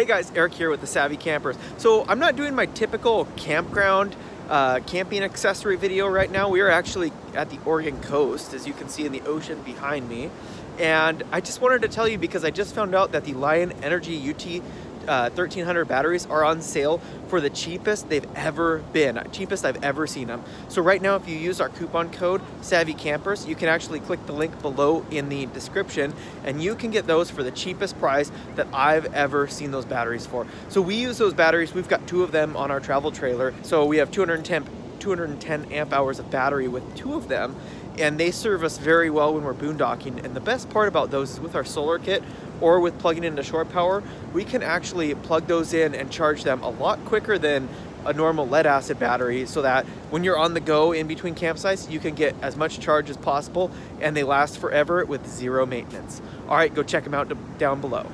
Hey guys, Eric here with the Savvy Campers. So I'm not doing my typical campground camping accessory video right now. We are actually at the Oregon coast, as you can see in the ocean behind me. And I just wanted to tell you because I just found out that the Lion Energy UT1300 batteries are on sale for the cheapest they've ever been, cheapest I've ever seen them. So right now, if you use our coupon code Savvy Campers, you can actually click the link below in the description and you can get those for the cheapest price that I've ever seen those batteries for. So we use those batteries. We've got two of them on our travel trailer. So we have 210 amp hours of battery with two of them, and they serve us very well when we're boondocking. And the best part about those is with our solar kit or with plugging into shore power, we can actually plug those in and charge them a lot quicker than a normal lead acid battery, so that when you're on the go in between campsites, you can get as much charge as possible and they last forever with zero maintenance. All right, go check them out down below.